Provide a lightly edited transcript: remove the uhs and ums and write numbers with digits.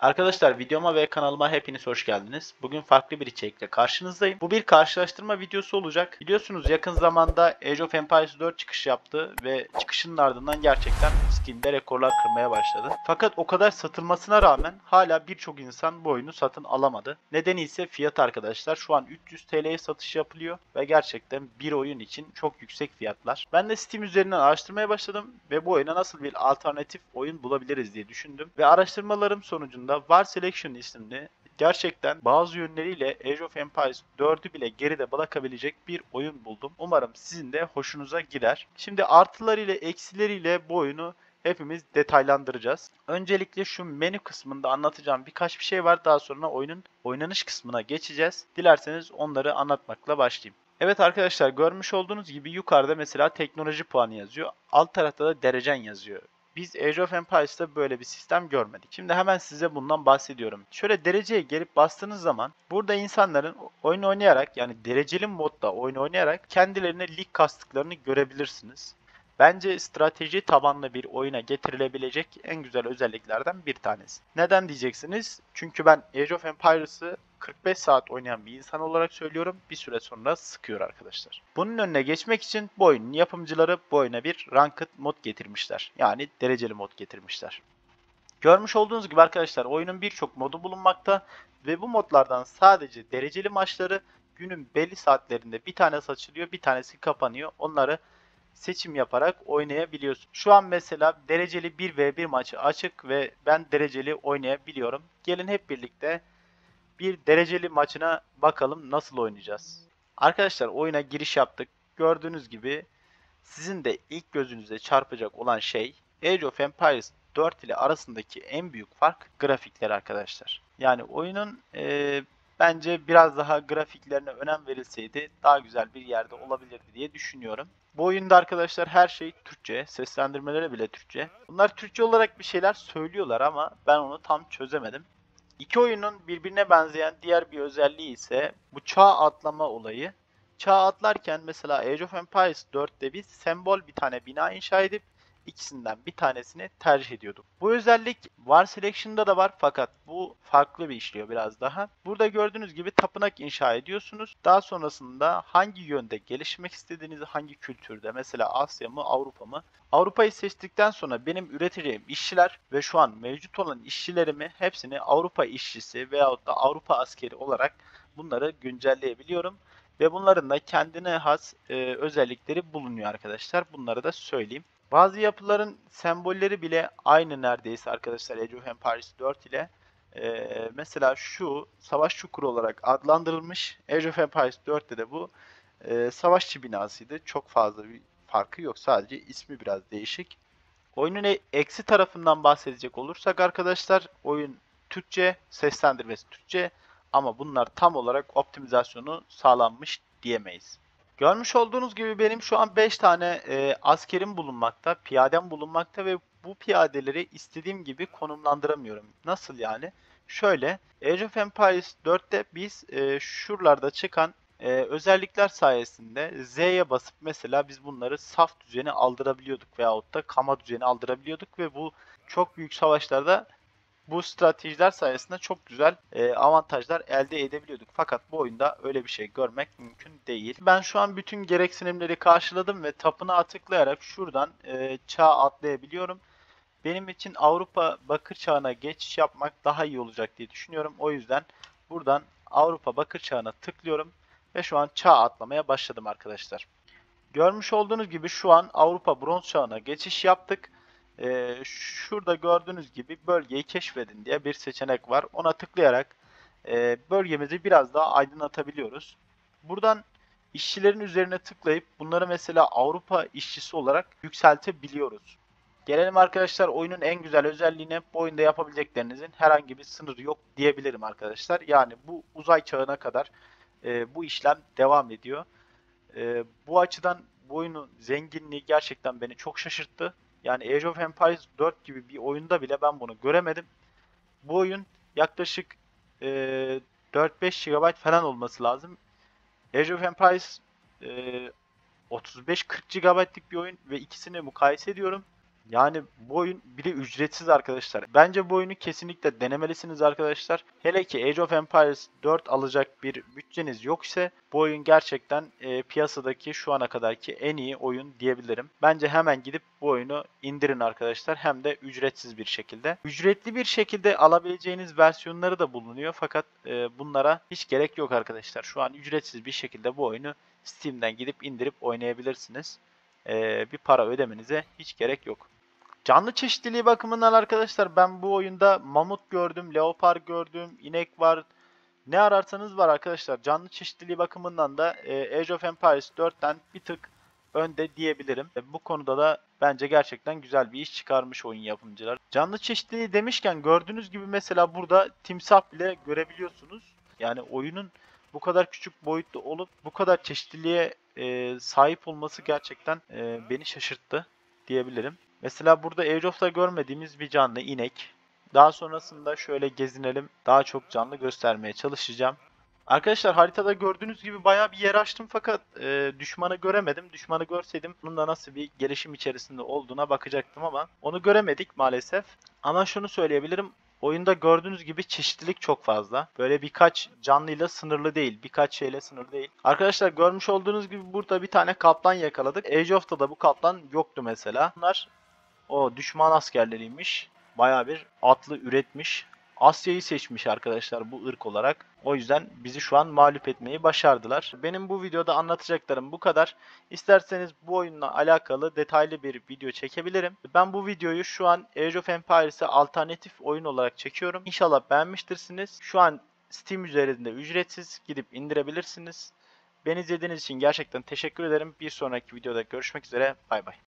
Arkadaşlar videoma ve kanalıma hepiniz hoş geldiniz. Bugün farklı bir içerikle karşınızdayım. Bu bir karşılaştırma videosu olacak. Biliyorsunuz yakın zamanda Age of Empires 4 çıkış yaptı ve çıkışının ardından gerçekten Steam'de rekorlar kırmaya başladı. Fakat o kadar satılmasına rağmen hala birçok insan bu oyunu satın alamadı. Nedeni ise fiyat arkadaşlar. Şu an 300 TL'ye satış yapılıyor ve gerçekten bir oyun için çok yüksek fiyatlar. Ben de Steam üzerinden araştırmaya başladım ve bu oyuna nasıl bir alternatif oyun bulabiliriz diye düşündüm ve araştırmalarım sonucunda War Selection isimli gerçekten bazı yönleriyle Age of Empires 4'ü bile geride bırakabilecek bir oyun buldum. Umarım sizin de hoşunuza gider. Şimdi artılarıyla eksileriyle bu oyunu hepimiz detaylandıracağız. Öncelikle şu menü kısmında anlatacağım birkaç bir şey var. Daha sonra oyunun oynanış kısmına geçeceğiz. Dilerseniz onları anlatmakla başlayayım. Evet arkadaşlar, görmüş olduğunuz gibi yukarıda mesela teknoloji puanı yazıyor. Alt tarafta da derecen yazıyor. Biz Age of Empires'ta böyle bir sistem görmedik. Şimdi hemen size bundan bahsediyorum. Şöyle dereceye gelip bastığınız zaman burada insanların oyun oynayarak, yani dereceli modda oyun oynayarak kendilerine lig kastıklarını görebilirsiniz. Bence strateji tabanlı bir oyuna getirilebilecek en güzel özelliklerden bir tanesi. Neden diyeceksiniz? Çünkü ben Age of Empires'ı 45 saat oynayan bir insan olarak söylüyorum. Bir süre sonra sıkıyor arkadaşlar. Bunun önüne geçmek için bu oyunun yapımcıları bu oyuna bir ranked mod getirmişler. Yani dereceli mod getirmişler. Görmüş olduğunuz gibi arkadaşlar oyunun birçok modu bulunmakta ve bu modlardan sadece dereceli maçları günün belli saatlerinde bir tanesi açılıyor, bir tanesi kapanıyor. Onları seçim yaparak oynayabiliyorsun. Şu an mesela dereceli 1v1 maçı açık ve ben dereceli oynayabiliyorum. Gelin hep birlikte bir dereceli maçına bakalım nasıl oynayacağız. Arkadaşlar oyuna giriş yaptık. Gördüğünüz gibi sizin de ilk gözünüze çarpacak olan şey Age of Empires 4 ile arasındaki en büyük fark grafikler arkadaşlar. Yani oyunun bence biraz daha grafiklerine önem verilseydi daha güzel bir yerde olabilirdi diye düşünüyorum. Bu oyunda arkadaşlar her şey Türkçe, seslendirmeleri bile Türkçe. Bunlar Türkçe olarak bir şeyler söylüyorlar ama ben onu tam çözemedim. İki oyunun birbirine benzeyen diğer bir özelliği ise bu çağ atlama olayı. Çağ atlarken mesela Age of Empires 4'te biz sembol bir tane bina inşa edip ikisinden bir tanesini tercih ediyorduk. Bu özellik War Selection'da da var fakat bu farklı bir işliyor biraz daha. Burada gördüğünüz gibi tapınak inşa ediyorsunuz. Daha sonrasında hangi yönde gelişmek istediğinizi, hangi kültürde, mesela Asya mı Avrupa mı? Avrupa'yı seçtikten sonra benim üreteceğim işçiler ve şu an mevcut olan işçilerimi hepsini Avrupa işçisi veyahut da Avrupa askeri olarak bunları güncelleyebiliyorum. Ve bunların da kendine has özellikleri bulunuyor arkadaşlar. Bunları da söyleyeyim. Bazı yapıların sembolleri bile aynı neredeyse arkadaşlar Age of Empires 4 ile. Mesela şu savaş çukuru olarak adlandırılmış. Age of Empires 4'te de bu savaşçı binasıydı. Çok fazla bir farkı yok. Sadece ismi biraz değişik. Oyunun eksi tarafından bahsedecek olursak arkadaşlar oyun Türkçe, seslendirmesi Türkçe ama bunlar tam olarak optimizasyonu sağlanmış diyemeyiz. Görmüş olduğunuz gibi benim şu an 5 tane askerim bulunmakta, piyadem bulunmakta ve bu piyadeleri istediğim gibi konumlandıramıyorum. Nasıl yani? Şöyle, Age of Empires 4'te biz şuralarda çıkan özellikler sayesinde Z'ye basıp mesela biz bunları saf düzeni aldırabiliyorduk veyahut da kama düzeni aldırabiliyorduk ve bu çok büyük savaşlarda bu stratejiler sayesinde çok güzel avantajlar elde edebiliyorduk. Fakat bu oyunda öyle bir şey görmek mümkün değil. Ben şu an bütün gereksinimleri karşıladım ve tapınağa tıklayarak şuradan çağa atlayabiliyorum. Benim için Avrupa Bakır Çağı'na geçiş yapmak daha iyi olacak diye düşünüyorum. O yüzden buradan Avrupa Bakır Çağı'na tıklıyorum ve şu an çağa atlamaya başladım arkadaşlar. Görmüş olduğunuz gibi şu an Avrupa Bronz Çağı'na geçiş yaptık. Şurada gördüğünüz gibi bölgeyi keşfedin diye bir seçenek var. Ona tıklayarak bölgemizi biraz daha aydınlatabiliyoruz. Buradan işçilerin üzerine tıklayıp bunları mesela Avrupa işçisi olarak yükseltebiliyoruz. Gelelim arkadaşlar oyunun en güzel özelliğine. Bu oyunda yapabileceklerinizin herhangi bir sınırı yok diyebilirim arkadaşlar. Yani bu uzay çağına kadar bu işlem devam ediyor. Bu açıdan bu oyunun zenginliği gerçekten beni çok şaşırttı. Yani Age of Empires 4 gibi bir oyunda bile ben bunu göremedim. Bu oyun yaklaşık 4-5 GB falan olması lazım. Age of Empires 35-40 GB'lik bir oyun ve ikisini mukayese ediyorum. Yani bu oyun bir de ücretsiz arkadaşlar. Bence bu oyunu kesinlikle denemelisiniz arkadaşlar. Hele ki Age of Empires 4 alacak bir bütçeniz yok ise bu oyun gerçekten piyasadaki şu ana kadarki en iyi oyun diyebilirim. Bence hemen gidip bu oyunu indirin arkadaşlar. Hem de ücretsiz bir şekilde. Ücretli bir şekilde alabileceğiniz versiyonları da bulunuyor. Fakat bunlara hiç gerek yok arkadaşlar. Şu an ücretsiz bir şekilde bu oyunu Steam'den gidip indirip oynayabilirsiniz. Bir para ödemenize hiç gerek yok. Canlı çeşitliliği bakımından arkadaşlar ben bu oyunda mamut gördüm, leopar gördüm, inek var. Ne ararsanız var arkadaşlar. Canlı çeşitliliği bakımından da Age of Empires 4'ten bir tık önde diyebilirim. Bu konuda da bence gerçekten güzel bir iş çıkarmış oyun yapımcılar. Canlı çeşitliliği demişken gördüğünüz gibi mesela burada timsah bile görebiliyorsunuz. Yani oyunun bu kadar küçük boyutlu olup bu kadar çeşitliliğe sahip olması gerçekten beni şaşırttı diyebilirim. Mesela burada Age of'ta görmediğimiz bir canlı inek. Daha sonrasında şöyle gezinelim. Daha çok canlı göstermeye çalışacağım. Arkadaşlar haritada gördüğünüz gibi bayağı bir yer açtım fakat düşmanı göremedim. Düşmanı görseydim bunun da nasıl bir gelişim içerisinde olduğuna bakacaktım ama onu göremedik maalesef. Ama şunu söyleyebilirim. Oyunda gördüğünüz gibi çeşitlilik çok fazla. Böyle birkaç canlıyla sınırlı değil. Birkaç şeyle sınırlı değil. Arkadaşlar görmüş olduğunuz gibi burada bir tane kaplan yakaladık. Age of'ta da bu kaplan yoktu mesela. Bunlar o düşman askerleriymiş. Bayağı bir atlı üretmiş. Asya'yı seçmiş arkadaşlar bu ırk olarak. O yüzden bizi şu an mağlup etmeyi başardılar. Benim bu videoda anlatacaklarım bu kadar. İsterseniz bu oyunla alakalı detaylı bir video çekebilirim. Ben bu videoyu şu an Age of Empires'e alternatif oyun olarak çekiyorum. İnşallah beğenmiştirsiniz. Şu an Steam üzerinde ücretsiz gidip indirebilirsiniz. Beni izlediğiniz için gerçekten teşekkür ederim. Bir sonraki videoda görüşmek üzere. Bay bay.